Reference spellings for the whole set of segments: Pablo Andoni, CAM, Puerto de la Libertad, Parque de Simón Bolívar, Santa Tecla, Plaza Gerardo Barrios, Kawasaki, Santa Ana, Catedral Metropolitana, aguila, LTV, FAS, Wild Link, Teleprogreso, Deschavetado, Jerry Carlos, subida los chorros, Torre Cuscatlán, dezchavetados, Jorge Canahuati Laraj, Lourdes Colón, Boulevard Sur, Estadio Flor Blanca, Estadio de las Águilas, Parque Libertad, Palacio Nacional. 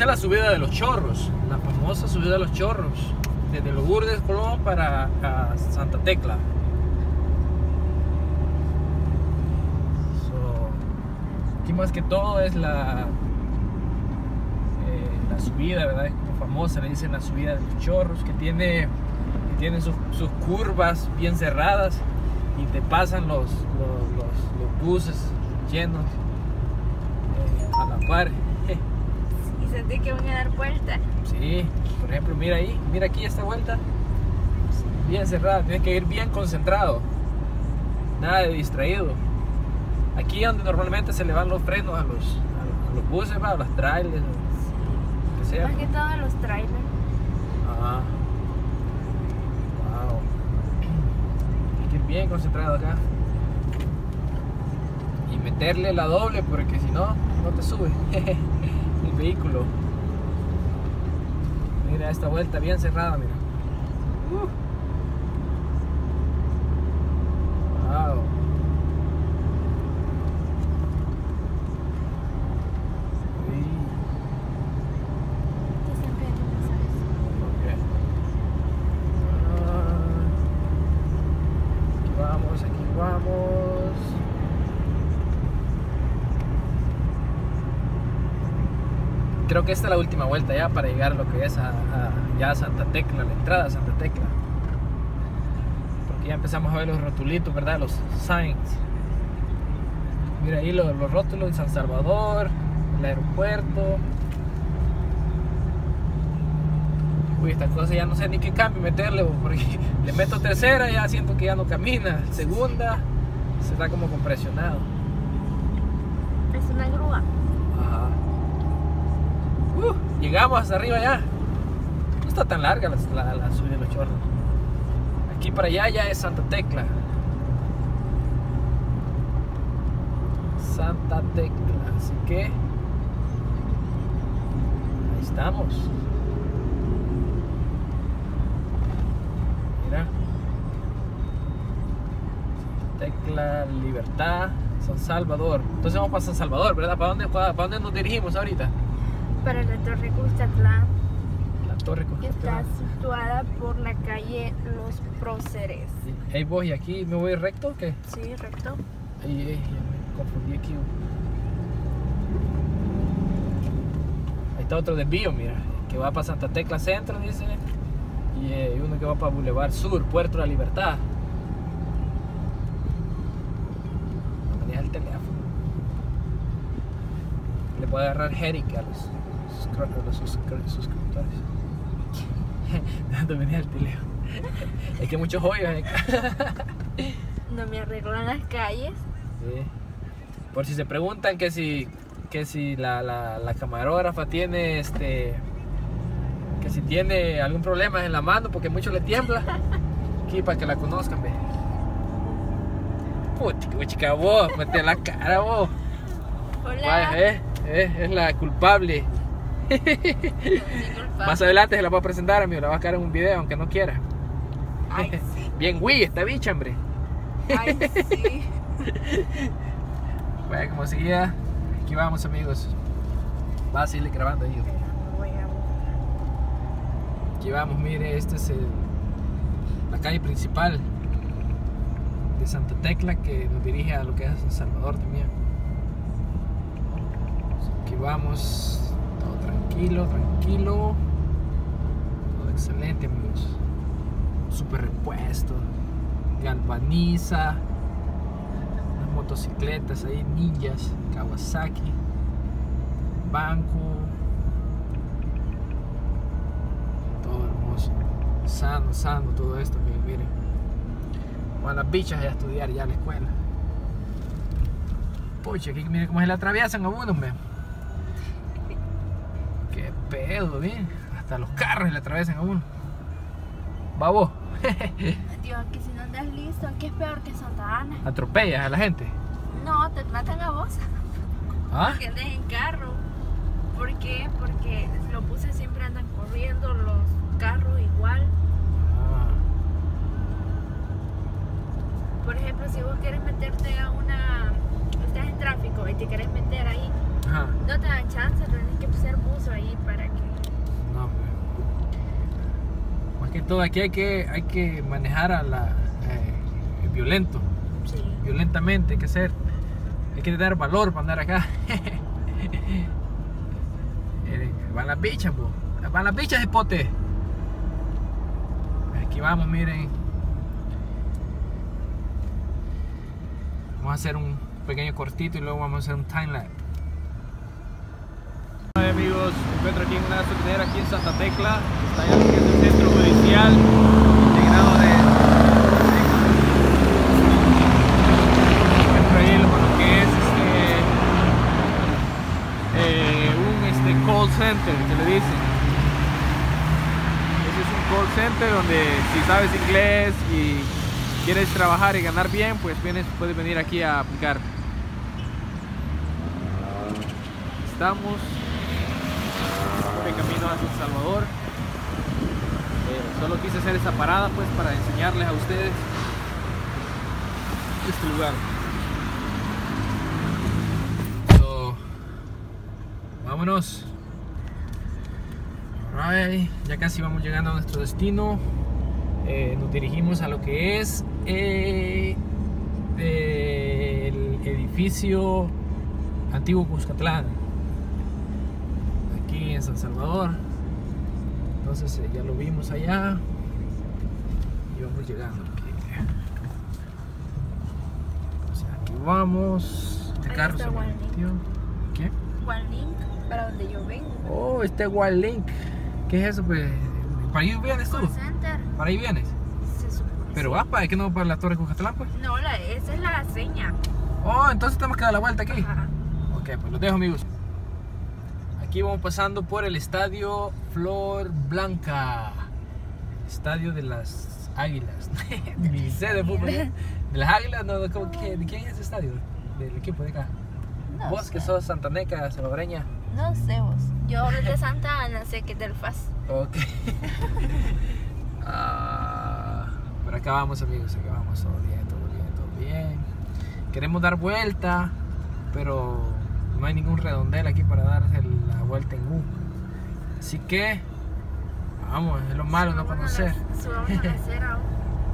Esta es la subida de los Chorros, la famosa subida de los Chorros, desde Lourdes Colón para Santa Tecla. Aquí más que todo es la subida, ¿verdad? Es como famosa, le dicen la subida de los Chorros, que tiene sus curvas bien cerradas y te pasan los buses llenos a la par. Y sentí que van a dar vuelta. Sí, por ejemplo, mira ahí, mira aquí esta vuelta, bien cerrada, tienes que ir bien concentrado, nada de distraído. Aquí donde normalmente se le van los frenos a los buses, a los trailers, lo que sea. Más que todo a los trailers. Ajá. Wow. Hay que ir bien concentrado acá. Y meterle la doble porque si no, no te sube el vehículo. Mira esta vuelta bien cerrada, mira. Wow. Creo que esta es la última vuelta ya para llegar a lo que es ya Santa Tecla, la entrada a Santa Tecla. Porque ya empezamos a ver los rotulitos, ¿verdad? Los signs. Mira ahí los rótulos en San Salvador, el aeropuerto. Uy, estas cosas ya no sé ni qué cambio meterle, porque le meto tercera y ya siento que ya no camina. Segunda, se está como compresionado. Es una grúa. Ajá. Llegamos hasta arriba ya. No está tan larga la subida de los Chorros. Aquí para allá ya es Santa Tecla. Santa Tecla. Así que ahí estamos. Mira. Santa Tecla, Libertad, San Salvador. Entonces vamos para San Salvador, ¿verdad? ¿Para dónde nos dirigimos ahorita? Para la Torre Cuscatlán, que está situada por la calle Los Próceres. Hey, vos, ¿y aquí me voy recto o qué? Sí, recto. Me confundí aquí. Ahí está otro desvío, mira, que va para Santa Tecla Centro, dice, y uno que va para Boulevard Sur, Puerto de la Libertad. Maneja el teléfono. Le puede agarrar Jerry Carlos. Los suscriptores. No venía el teléfono. Es que muchos hoyos. No me arreglan las calles. Sí. Por si se preguntan que si la camarógrafa tiene que si tiene algún problema en la mano porque mucho le tiembla. Aquí para que la conozcan, ve. Puta, chica, vos, mete la cara vos. Hola. Vaya, es la culpable. Más adelante se la voy a presentar, amigo. La va a sacar en un video, aunque no quiera. Ay, sí. Bien, güey, esta bicha, hombre. Ay, sí. Bueno, como seguía, aquí vamos, amigos. Va a seguir grabando ahí. Aquí vamos, mire, esta es la calle principal de Santa Tecla que nos dirige a lo que es San Salvador también. Aquí vamos. Todo tranquilo, tranquilo. Todo excelente, amigos. Super repuesto. Galvaniza. Las motocicletas ahí, ninjas, Kawasaki. Banco. Todo hermoso. Sano, sano todo esto, amigos, miren. Van las bichas a estudiar ya a la escuela. Pucha, aquí miren cómo se la atraviesan a uno, man. Qué pedo, bien. Hasta los carros le atravesan a uno. Babo. Dios, que si no andas listo, ¿qué es peor que Santa Ana? ¿Atropellas a la gente? No, te matan a vos. ¿Ah? Que andes en carro. ¿Por qué? Porque los buses siempre andan corriendo, los carros igual. Por ejemplo, si vos quieres meterte a una... Estás en tráfico y te quieres meter ahí Ajá. No te dan chance, tenés que poner buzo ahí para que... No, pero... Más que todo aquí hay que manejar a la... violento. Sí. Violentamente hay que dar valor para andar acá. Van las bichas, po. Van las bichas, hipote. Aquí vamos, miren. Vamos a hacer un pequeño cortito y luego vamos a hacer un timelapse. Hola amigos, me encuentro aquí en una azotea aquí en Santa Tecla. Está ya en el centro judicial integrado de call center, que le dicen. Ese es un call center donde si sabes inglés y quieres trabajar y ganar bien, pues puedes venir aquí a aplicar. Estamos de camino hacia El Salvador. Solo quise hacer esta parada pues para enseñarles a ustedes este lugar. So, vámonos. Ya casi vamos llegando a nuestro destino. Nos dirigimos a lo que es el edificio antiguo Cuscatlán, aquí en San Salvador. Entonces ya lo vimos allá y vamos llegando aquí. O sea, aquí vamos. Este carro se metió. ¿Qué? Wild Link, para donde yo vengo. Oh, este Wild Link. ¿Qué es eso, pues? ¿Para ahí vienes tú? ¿Para ahí vienes? Se supone. Pero vas para, ¿es que no para la Torre Cuscatlán, pues? No, esa es la seña. Oh, entonces tenemos que dar la vuelta aquí. Ajá. Ok, pues los dejo, amigos. Aquí vamos pasando por el Estadio Flor Blanca. Estadio de las Águilas. Mi sede fútbol. ¿De las Águilas? No, ¿cómo, qué, ¿de quién es ese estadio? Del equipo de acá. No, vos sé. Que sos santaneca, salvadoreña. No sé vos. Yo hablo de Santa Ana, sé que es del FAS. Ok. Por acá vamos, amigos, acá vamos, todo bien, todo bien, todo bien. Queremos dar vuelta, pero no hay ningún redondel aquí para dar la vuelta en U. Así que, vamos, es lo malo no conocer. Subamos a la acera.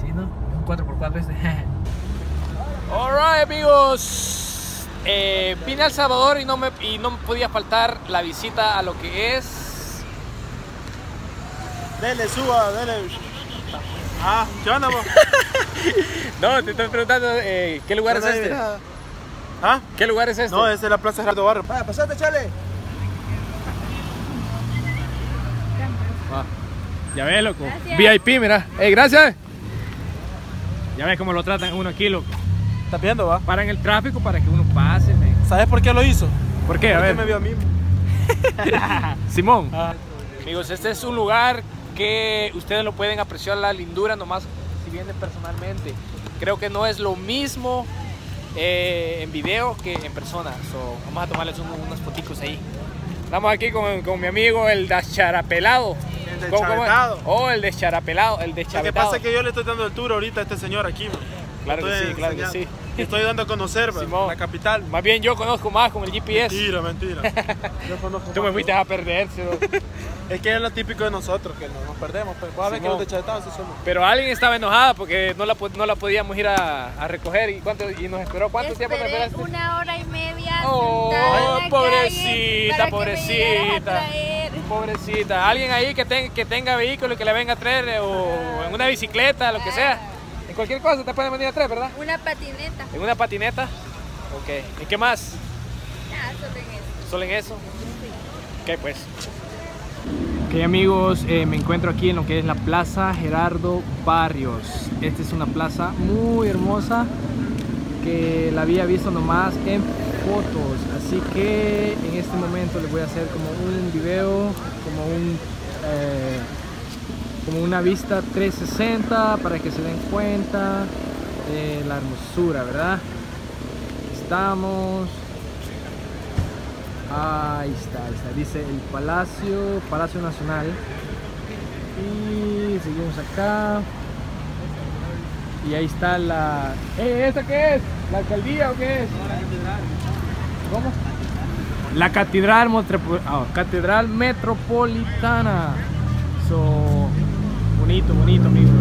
¿Sí, no? Un 4x4 este. Alright, amigos. Vine a El Salvador y no me podía faltar la visita a lo que es... Dele, suba, dele... Ah, ¿qué onda, vos? No, te estoy preguntando, ¿qué lugar es este? ¿Ah? ¿Qué lugar es este? No, es de la Plaza Gerardo Barrios. Ah, pasate, chale. Ah, ya ves, loco. Gracias. VIP, mira. Hey, gracias. Ya ves cómo lo tratan uno aquí, loco. ¿Estás viendo, va? Paran el tráfico para que uno pase, man. ¿Sabes por qué lo hizo? ¿Por qué? A ver. Porque me vio a mí. Simón. Ah. Amigos, este es un lugar que ustedes lo pueden apreciar la lindura nomás si vienen personalmente. Creo que no es lo mismo en video que en persona. So, vamos a tomarles unos foticos ahí. Estamos aquí con mi amigo el Deschavetado. El Deschavetado. Oh, el Deschavetado. El Deschavetado. Lo que pasa es que yo le estoy dando el tour ahorita a este señor aquí, man. Claro que sí, claro que sí. Estoy dando a conocer, Simón, la capital. Más bien yo conozco más con el GPS. Mentira, mentira. Yo conozco. Tú me fuiste a perder. Es que es lo típico de nosotros, que nos perdemos. Pero que los Deschavetado se suman. Pero alguien estaba enojada porque no la podíamos ir a recoger. ¿Y nos esperó cuánto tiempo te esperaste? 1 hora y media. Oh, pobrecita, pobrecita. Pobrecita. Alguien ahí que tenga vehículo y que la venga a traer o en una bicicleta, lo que sea. En cualquier cosa te pueden venir a traer, ¿verdad? Una patineta. ¿En una patineta? Ok. ¿Y qué más? Nada, solo en eso. ¿Solo en eso? Sí. Ok, pues. Ok, amigos, me encuentro aquí en lo que es la Plaza Gerardo Barrios. Esta es una plaza muy hermosa que la había visto nomás en fotos. Así que en este momento les voy a hacer como un video, como una vista 360 para que se den cuenta de la hermosura, ¿verdad? Estamos. Ahí está, dice el Palacio Nacional. Y seguimos acá. Y ahí está la... ¿Esta qué es? ¿La alcaldía o qué es? ¿Cómo? la Catedral Metropolitana. So, bonito, bonito, amigos.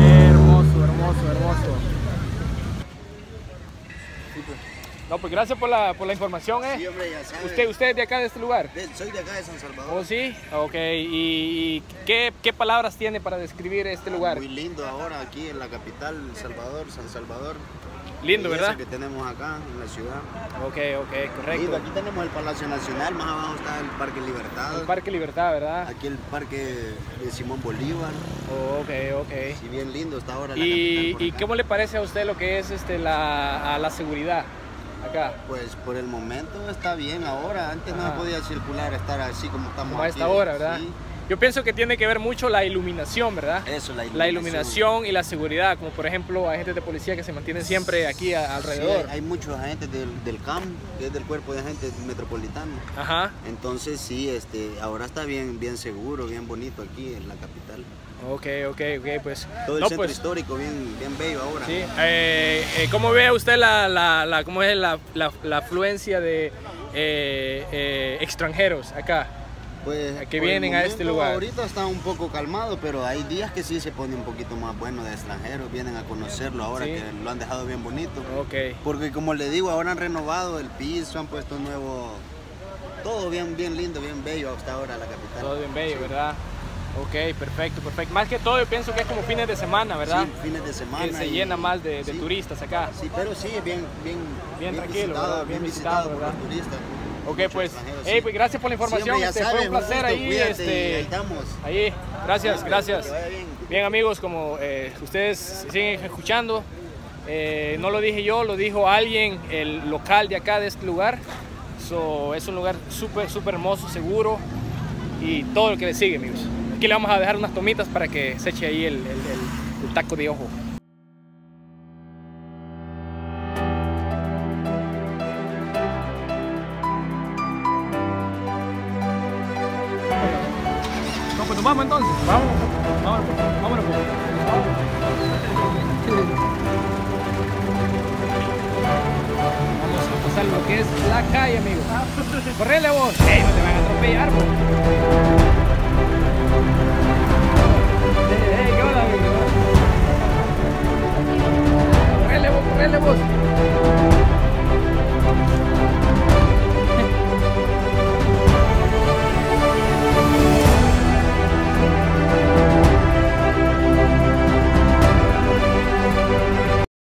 Hermoso, hermoso, hermoso. No, pues gracias por la información, ¿eh? Sí, hombre, ya sabes. ¿Usted es de acá, de este lugar? Soy de acá, de San Salvador. ¿Oh, sí? Ok. ¿Y qué palabras tiene para describir este lugar? Muy lindo ahora, aquí en la capital, El Salvador, San Salvador. Lindo, ¿verdad? Que tenemos acá, en la ciudad. Ok, ok, correcto. Lindo. Aquí tenemos el Palacio Nacional, más abajo está el Parque Libertad. El Parque Libertad, ¿verdad? Aquí el Parque de Simón Bolívar. Oh, ok, ok. Sí, bien lindo está ahora la capital por acá. ¿Y cómo le parece a usted lo que es la seguridad acá? Pues por el momento está bien ahora, antes no podía circular, estar así como estamos como a esta hora, ¿verdad? Sí. Yo pienso que tiene que ver mucho la iluminación, ¿verdad? Eso, la iluminación y la seguridad, como por ejemplo agentes de policía que se mantienen siempre aquí alrededor. Sí, hay muchos agentes del CAM, que es del cuerpo de agentes metropolitano. Ajá. Entonces sí, ahora está bien seguro, bien bonito aquí en la capital. Ok, pues. Todo el centro histórico bien bello ahora. Sí. ¿Cómo ve usted cómo es la afluencia de extranjeros acá? Pues, que vienen a este lugar. Ahorita está un poco calmado, pero hay días que sí se pone un poquito más bueno de extranjeros, vienen a conocerlo ahora, ¿sí? Que lo han dejado bien bonito. Okay. Porque como le digo, ahora han renovado el piso, han puesto nuevo, todo bien lindo, bien bello hasta ahora la capital. Todo bien bello, sí. ¿Verdad? Ok, perfecto. Más que todo yo pienso que es como fines de semana, ¿verdad? Sí, fines de semana. Que se llena más de turistas acá. Sí, pero sí, bien tranquilo, visitado, bien visitado por los turistas. Ok, pues, hey, pues gracias por la información, sí, fue un placer, gusto, ahí, cuídate, ahí, gracias. Bien amigos, como ustedes siguen escuchando, no lo dije yo, lo dijo alguien, el local de acá, de este lugar. So, es un lugar súper hermoso, seguro y todo lo que le sigue, amigos. Aquí le vamos a dejar unas tomitas para que se eche ahí el taco de ojo. Vamos entonces, vámonos. Vamos a pasar lo que es la calle, amigos. ¡Correle vos! ¡Ey, no te van a atropellar, vos! ¡Ey, qué onda, amigos! ¡Correle vos!